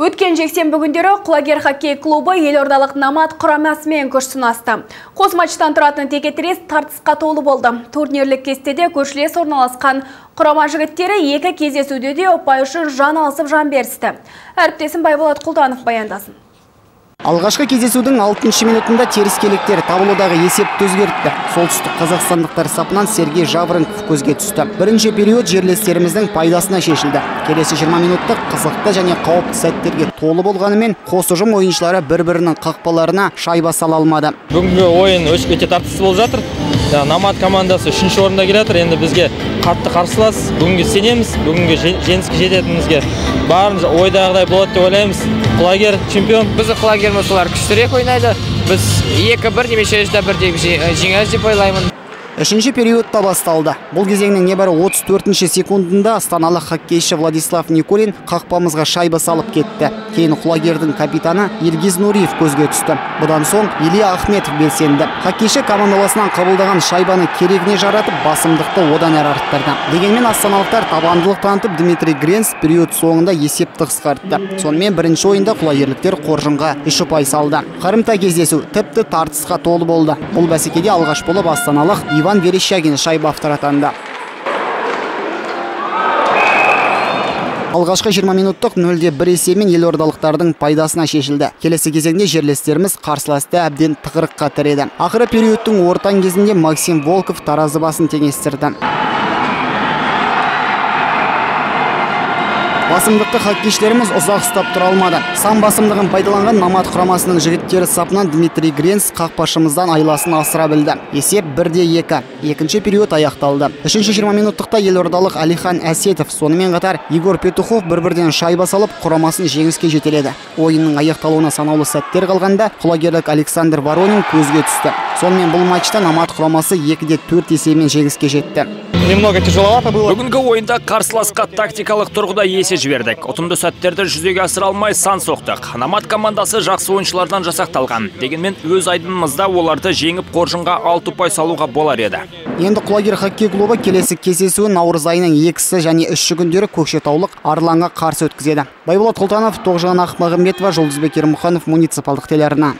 Өткен жексенбі күндері Құлагер Хоккей клубы елордалық Номад құрамасымен күш сынасты. Қос матчтан тұратын текетірес тартысқа толы болды. Турнирлік кестеде көршілес орналасқан құрама жігіттері екі кездесуде де ұпай үшін жан алысып жан берісті. Әріптесім Байболат Құлтанов баяндасын. Алғашқы кездесудің 6-шы минутында теріскеліктер таблодағы есепті өзгертті. Солтүстік қазақстандықтар сапынан Сергей Жаврын көзге түсті. Бірінші период жерлестеріміздің пайдасына шешілді. Келесі 20 минутта қызықты және қауіпті сәттерге толы болғанымен қос ұжым ойыншылары бір-бірінің қақпаларына шайба сала алмады. Бүгінгі ойын өте тартысты болып жатыр. Номад командасы 3-ші орында келе жатыр. Енді бізге қатты қарсылас. Бүгінгі сенеміз, бүгінгі жеңіске жететінімізге барын ойдағыдай болады деп ойлаймыз. Құлагер чемпион. Бізді Құлагер мұсылар күштірек ойнайды. Біз 2-1 немесе 3-1 деп жеңеміз деп ойлаймын. Үшінші периодта басталды. Бұл кезеңнің небәрі 34-ші секундында астаналық хоккейші Владислав Николин қақпамызға шайба салып кетті. Кейін Құлагердің капитаны Елгиз Нуреев көзге түсті. Бұдан соң Илья Ахмет белсенді. Хоккейші командаласынан қабылдаған шайбаны керегіне жаратып, басымдықты одан әрі арттырды. Дегенмен астаналықтар табандылық танытып, Дмитрий период соңында есепті қысқартты. Сонымен бірінші ойында құлагерліктер қоржынға 3 ұпай салды. Қарымта кездесу тіпті тартысқа толы болды. Бұл бәсекеде алғаш болып астаналық Харим Верещагин шайба авторы атанды. Алғашқы 20 минуттық 0-1 есебімен елордалықтардың пайдасына шешілді. Келесі кезеңде жерлестеріміз қарсыласты әбден тығырыққа тіреді. Ақыры периодтың ортан кезінде Максим Волков таразы басын теңестірді. Басымдықты хоккейшілеріміз ұзақ ұстап тұра алмады. Сан басымдығын пайдаланған Номад құрамасының жігіттері сапынан Дмитрий қақпашымыздан айласын асыра білді. Есеп 1-2. Екінші период аяқталды. Үшінші 20 минуттықта елордалық Алихан Асетов, сонымен қатар Егор Петухов бір-бірден шайба салып, құрамасын жеңіске жетеледі. Ойынның аяқталуына санаулы сәттер қалғанда құлагерлік Александр Варонин көзге түсті. Сонымен бұл матчта Номад құрамасы 2-4 есебімен жеңіске жетті. Немного тяжеловато было. Бүгінгі ойында қарсыласқа тактикалық тұрғыда есе жібердік. Ұтымды сәттерді жүзеге асыра алмай сан соқтық. Номад командасы жақсы ойыншылардан жасақталған. Дегенмен өз айдынымызда оларды жеңіп қоржынға 6 ұпай салуға болар еді. Енді Құлагер хоккей клубы келесі кездесуі наурыз айының 2-сі және 3-ші күндері көкшетаулық Арланға қарсы өткізеді. Байболат Құлтанов, Тоғжан Ахмағамбетова, Жұлдызбек Ермұханов, муниципалдық телеарна.